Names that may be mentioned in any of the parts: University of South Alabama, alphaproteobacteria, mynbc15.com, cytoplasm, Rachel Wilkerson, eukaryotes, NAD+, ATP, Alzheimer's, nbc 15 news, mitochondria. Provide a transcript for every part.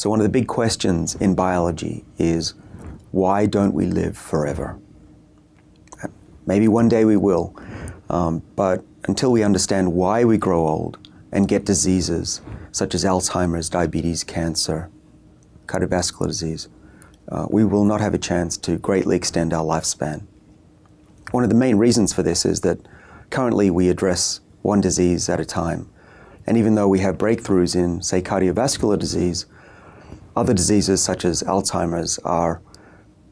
So one of the big questions in biology is, why don't we live forever? Maybe one day we will, but until we understand why we grow old and get diseases such as Alzheimer's, diabetes, cancer, cardiovascular disease, we will not have a chance to greatly extend our lifespan. One of the main reasons for this is that currently we address one disease at a time. And even though we have breakthroughs in, say, cardiovascular disease, other diseases such as Alzheimer's are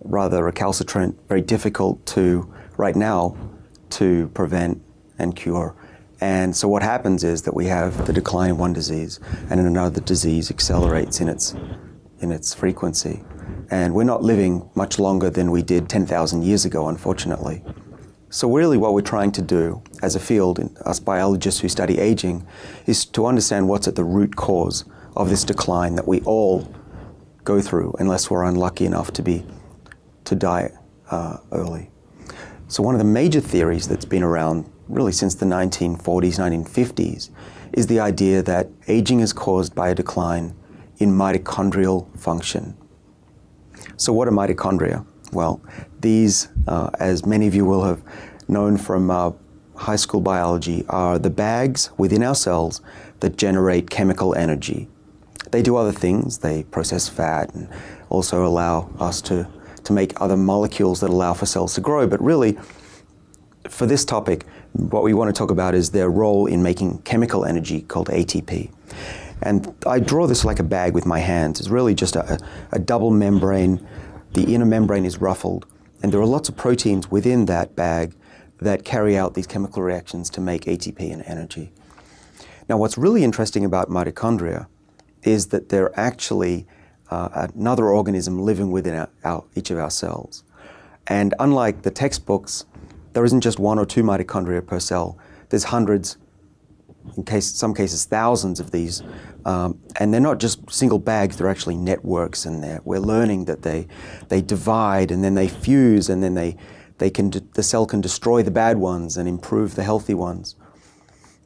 rather recalcitrant, very difficult to, right now, to prevent and cure. And so what happens is that we have the decline in one disease, and in another disease accelerates in its frequency. And we're not living much longer than we did 10,000 years ago, unfortunately. So really what we're trying to do as a field, us biologists who study aging, is to understand what's at the root cause of this decline that we all go through, unless we're unlucky enough to die early. So one of the major theories that's been around really since the 1940s, 1950s, is the idea that aging is caused by a decline in mitochondrial function. So what are mitochondria? Well, these, as many of you will have known from high school biology, are the bags within our cells that generate chemical energy. They do other things. They process fat and also allow us to make other molecules that allow for cells to grow. But really, for this topic, what we want to talk about is their role in making chemical energy called ATP. And I draw this like a bag with my hands. It's really just a double membrane. The inner membrane is ruffled, and there are lots of proteins within that bag that carry out these chemical reactions to make ATP and energy. Now, what's really interesting about mitochondria is that they're actually another organism living within each of our cells. And unlike the textbooks, there isn't just one or two mitochondria per cell. There's hundreds, in some cases thousands of these. And they're not just single bags, they're actually networks in there. We're learning that they divide and then they fuse, and then the cell can destroy the bad ones and improve the healthy ones.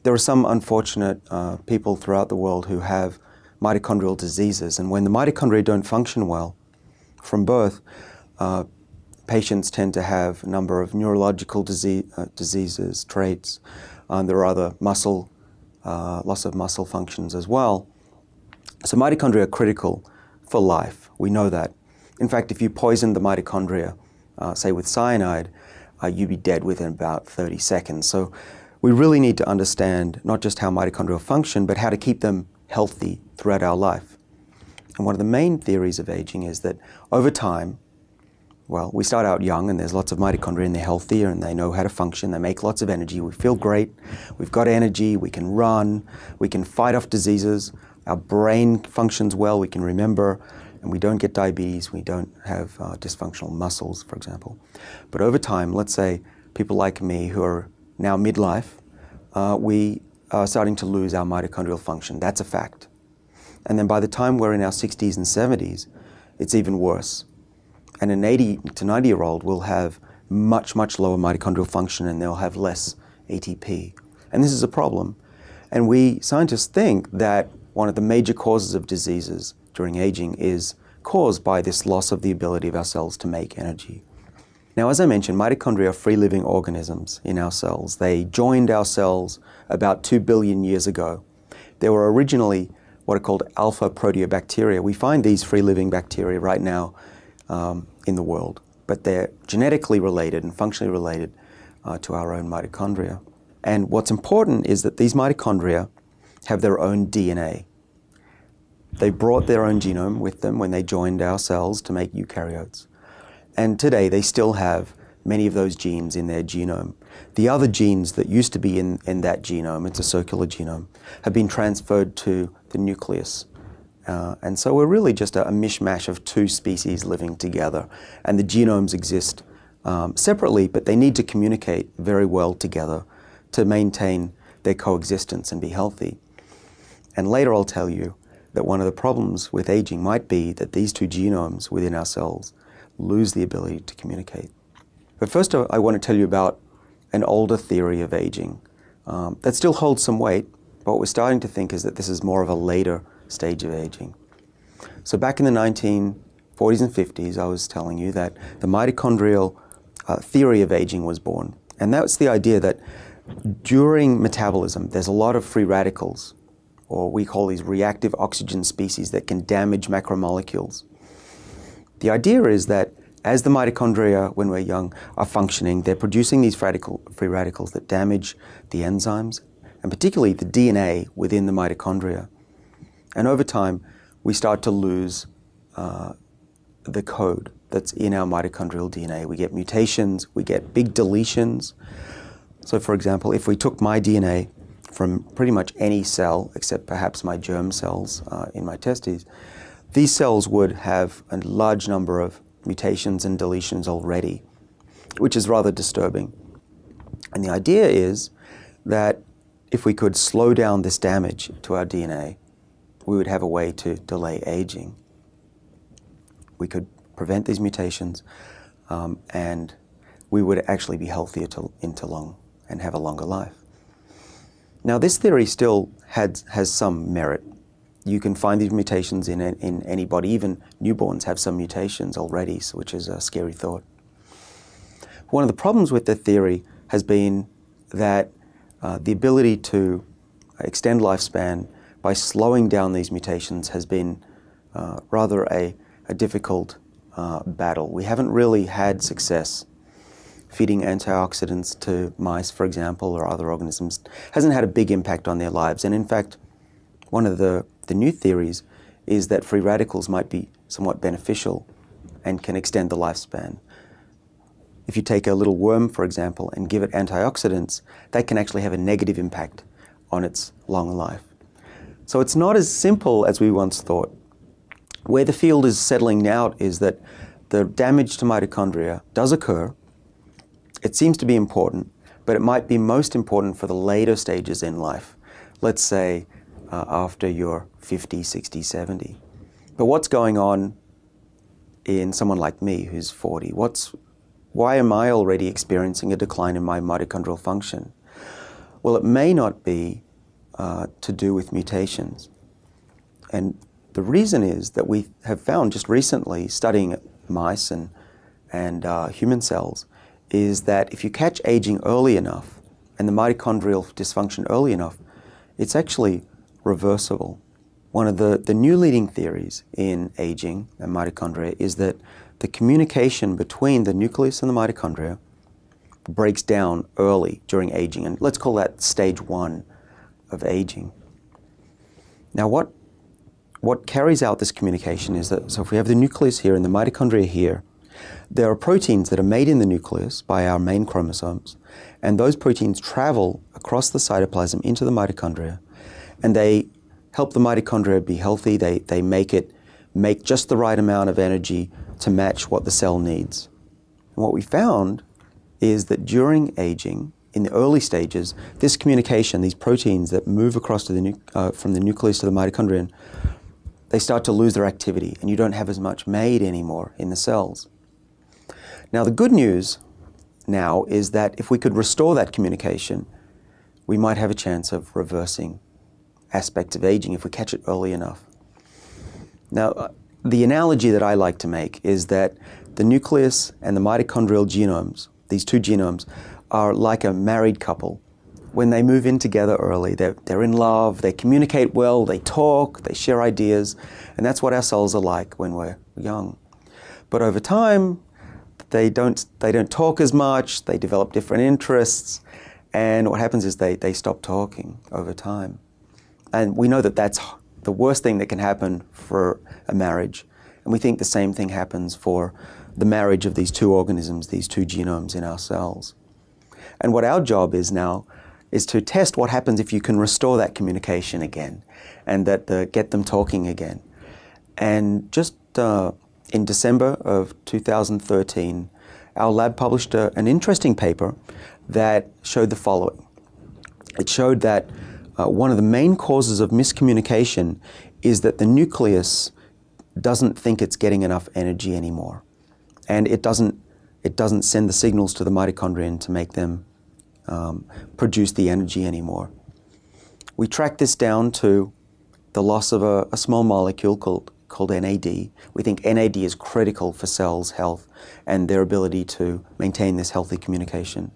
There are some unfortunate people throughout the world who have mitochondrial diseases, and when the mitochondria don't function well from birth, patients tend to have a number of neurological diseases, traits, and there are other muscle, loss of muscle functions as well. So mitochondria are critical for life. We know that. In fact, if you poisoned the mitochondria, say with cyanide, you'd be dead within about 30 seconds. So we really need to understand not just how mitochondria function, but how to keep them healthy throughout our life. And one of the main theories of aging is that over time, well, we start out young and there's lots of mitochondria and they're healthier and they know how to function, they make lots of energy, we feel great, we've got energy, we can run, we can fight off diseases, our brain functions well, we can remember, and we don't get diabetes, we don't have dysfunctional muscles, for example. But over time, let's say people like me who are now midlife, we are starting to lose our mitochondrial function. That's a fact. And then by the time we're in our 60s and 70s, it's even worse. And an 80 to 90-year-old will have much, much lower mitochondrial function, and they'll have less ATP. And this is a problem. And we scientists think that one of the major causes of diseases during aging is caused by this loss of the ability of our cells to make energy. Now, as I mentioned, mitochondria are free-living organisms in our cells. They joined our cells about 2 billion years ago. They were originally what are called alphaproteobacteria. We find these free-living bacteria right now in the world, but they're genetically related and functionally related to our own mitochondria. And what's important is that these mitochondria have their own DNA. They brought their own genome with them when they joined our cells to make eukaryotes. And today they still have many of those genes in their genome. The other genes that used to be in that genome, it's a circular genome, have been transferred to the nucleus. And so we're really just a mishmash of two species living together. And the genomes exist separately, but they need to communicate very well together to maintain their coexistence and be healthy. And later I'll tell you that one of the problems with aging might be that these two genomes within our cells lose the ability to communicate. But first I want to tell you about an older theory of aging that still holds some weight, but what we're starting to think is that this is more of a later stage of aging. So back in the 1940s and 50s, I was telling you that the mitochondrial theory of aging was born. And that's the idea that during metabolism, there's a lot of free radicals, or we call these reactive oxygen species, that can damage macromolecules. The idea is that as the mitochondria, when we're young, are functioning, they're producing these free radicals that damage the enzymes, and particularly the DNA within the mitochondria. And over time, we start to lose the code that's in our mitochondrial DNA. We get mutations, we get big deletions. So for example, if we took my DNA from pretty much any cell, except perhaps my germ cells in my testes, these cells would have a large number of mutations and deletions already, which is rather disturbing. And the idea is that if we could slow down this damage to our DNA, we would have a way to delay aging. We could prevent these mutations, and we would actually be healthier and have a longer life. Now, this theory still has some merit. You can find these mutations in anybody. Even newborns have some mutations already, which is a scary thought. One of the problems with the theory has been that the ability to extend lifespan by slowing down these mutations has been rather a difficult battle. We haven't really had success. Feeding antioxidants to mice, for example, or other organisms hasn't had a big impact on their lives. And in fact, one of the new theories is that free radicals might be somewhat beneficial and can extend the lifespan. If you take a little worm, for example, and give it antioxidants, that can actually have a negative impact on its long life. So it's not as simple as we once thought. Where the field is settling out is that the damage to mitochondria does occur. It seems to be important, but it might be most important for the later stages in life. Let's say after you're 50, 60, 70. But what's going on in someone like me who's 40? Why am I already experiencing a decline in my mitochondrial function? Well, it may not be to do with mutations. And the reason is that we have found just recently, studying mice and human cells, is that if you catch aging early enough and the mitochondrial dysfunction early enough, it's actually reversible. One of the new leading theories in aging and mitochondria is that the communication between the nucleus and the mitochondria breaks down early during aging, and let's call that stage 1 of aging. Now what carries out this communication is that, so if we have the nucleus here and the mitochondria here, there are proteins that are made in the nucleus by our main chromosomes, and those proteins travel across the cytoplasm into the mitochondria, and they help the mitochondria be healthy. They make it make just the right amount of energy to match what the cell needs. And what we found is that during aging, in the early stages, this communication, these proteins that move across to the from the nucleus to the mitochondria, they start to lose their activity, and you don't have as much made anymore in the cells. Now, the good news now is that if we could restore that communication, we might have a chance of reversing aspects of aging if we catch it early enough. Now, the analogy that I like to make is that the nucleus and the mitochondrial genomes, these two genomes, are like a married couple. When they move in together early, they're in love, they communicate well, they talk, they share ideas, and that's what our cells are like when we're young. But over time, they don't talk as much, they develop different interests, and what happens is they stop talking over time. And we know that that's the worst thing that can happen for a marriage. And we think the same thing happens for the marriage of these two organisms, these two genomes in our cells. And what our job is now is to test what happens if you can restore that communication again, and get them talking again. And just in December of 2013, our lab published an interesting paper that showed the following. It showed that one of the main causes of miscommunication is that the nucleus doesn't think it's getting enough energy anymore, and it doesn't send the signals to the mitochondria to make them produce the energy anymore. We tracked this down to the loss of a small molecule called called NAD. We think NAD is critical for cells' health and their ability to maintain this healthy communication.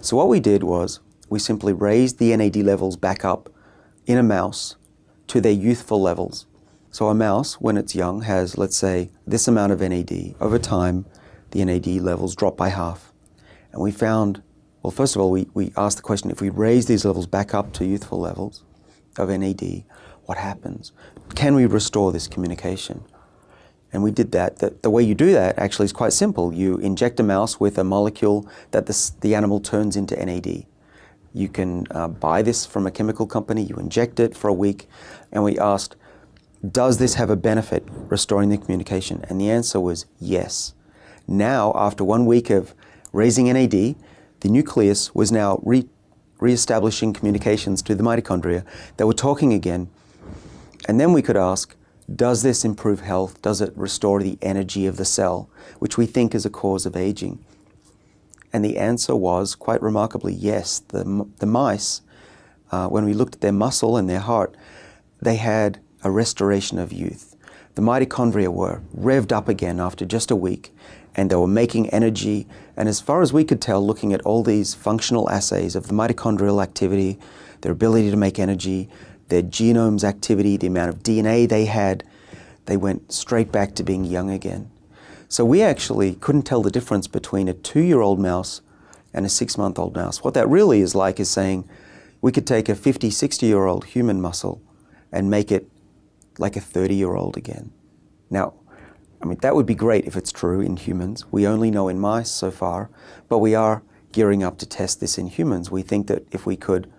So what we did was we simply raised the NAD levels back up in a mouse to their youthful levels. So a mouse, when it's young, has, let's say, this amount of NAD. Over time, the NAD levels drop by half. And we found, well, first of all, we asked the question, if we raise these levels back up to youthful levels of NAD, what happens? Can we restore this communication? And we did that. The way you do that actually is quite simple. You inject a mouse with a molecule that the animal turns into NAD. You can buy this from a chemical company, you inject it for a week, and we asked, does this have a benefit, restoring the communication? And the answer was yes. Now, after 1 week of raising NAD, the nucleus was now re-establishing communications to the mitochondria. They were talking again. And then we could ask, does this improve health? Does it restore the energy of the cell, which we think is a cause of aging? And the answer was, quite remarkably, yes. The mice, when we looked at their muscle and their heart, they had a restoration of youth. The mitochondria were revved up again after just a week, and they were making energy. And as far as we could tell, looking at all these functional assays of the mitochondrial activity, their ability to make energy, their genome's activity, the amount of DNA they had, they went straight back to being young again. So we actually couldn't tell the difference between a 2-year-old mouse and a 6-month-old mouse. What that really is like is saying we could take a 50, 60-year-old human muscle and make it like a 30-year-old again. Now, I mean, that would be great if it's true in humans. We only know in mice so far, but we are gearing up to test this in humans. We think that if we could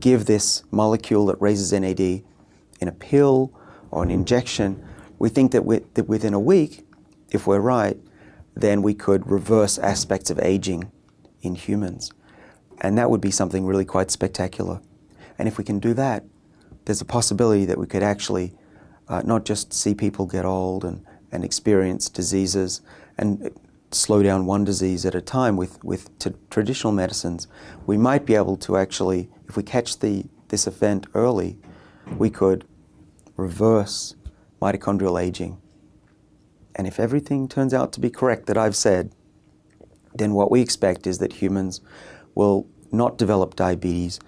give this molecule that raises NAD in a pill or an injection, we think that, within a week, if we're right, then we could reverse aspects of aging in humans. And that would be something really quite spectacular. And if we can do that, there's a possibility that we could actually not just see people get old and experience diseases and slow down one disease at a time with traditional medicines. We might be able to actually, if we catch this event early, we could reverse mitochondrial aging. And if everything turns out to be correct that I've said, then what we expect is that humans will not develop diabetes,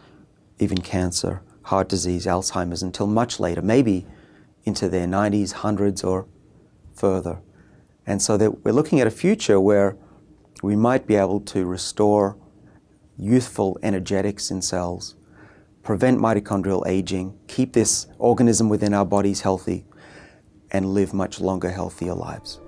even cancer, heart disease, Alzheimer's until much later, maybe into their 90s, 100s, or further. And so that we're looking at a future where we might be able to restore youthful energetics in cells, prevent mitochondrial aging, keep this organism within our bodies healthy, and live much longer, healthier lives.